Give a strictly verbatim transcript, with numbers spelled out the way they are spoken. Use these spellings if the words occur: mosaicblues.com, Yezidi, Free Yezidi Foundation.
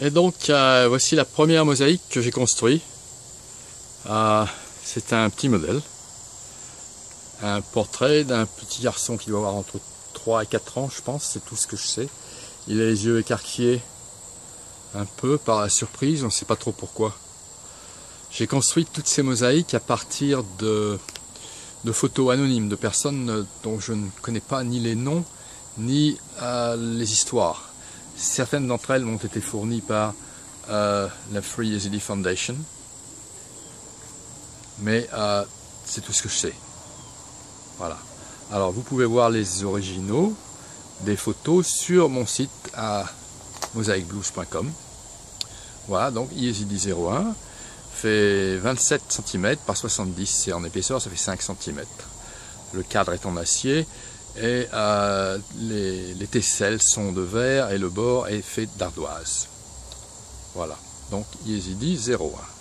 Et donc euh, voici la première mosaïque que j'ai construite. Euh, c'est un petit modèle, un portrait d'un petit garçon qui doit avoir entre trois et quatre ans, je pense, c'est tout ce que je sais. Il a les yeux écarquillés un peu par la surprise, on ne sait pas trop pourquoi. J'ai construit toutes ces mosaïques à partir de, de photos anonymes, de personnes dont je ne connais pas ni les noms ni euh, les histoires. Certaines d'entre elles m'ont été fournies par euh, la Free Yezidi Foundation, mais euh, c'est tout ce que je sais. Voilà. Alors vous pouvez voir les originaux des photos sur mon site à mosaicblues point com. Voilà, donc Yezidi zéro un fait vingt-sept centimètres par soixante-dix et en épaisseur ça fait cinq centimètres. Le cadre est en acier. Et euh, les, les tesselles sont de verre et le bord est fait d'ardoise. Voilà, donc Yezidi zéro un.